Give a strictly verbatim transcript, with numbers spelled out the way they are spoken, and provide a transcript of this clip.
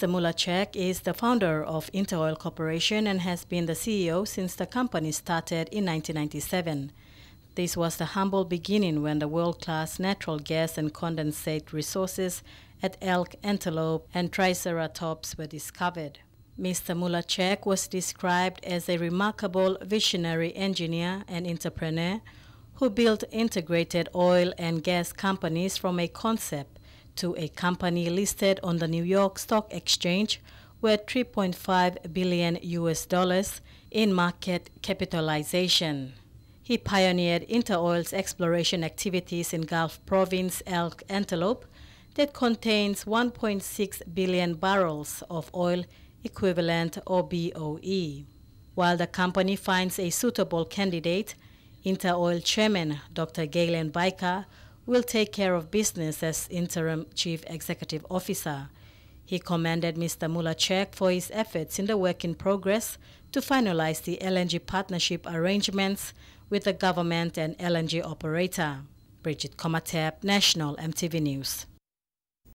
Mister Mulaseck is the founder of InterOil Corporation and has been the C E O since the company started in nineteen ninety-seven. This was the humble beginning when the world-class natural gas and condensate resources at Elk, Antelope, and Triceratops were discovered. Mister Mulaseck was described as a remarkable visionary engineer and entrepreneur who built integrated oil and gas companies from a concept to a company listed on the New York Stock Exchange worth three point five billion U S dollars in market capitalization. He pioneered InterOil's exploration activities in Gulf Province, Elk, Antelope that contains one point six billion barrels of oil equivalent or B O E. While the company finds a suitable candidate, InterOil Chairman Doctor Gaylen Byker will take care of business as Interim Chief Executive Officer. He commended Mister Mulaseck for his efforts in the work in progress to finalize the L N G partnership arrangements with the government and L N G operator. Bridget Komatep, National M T V News.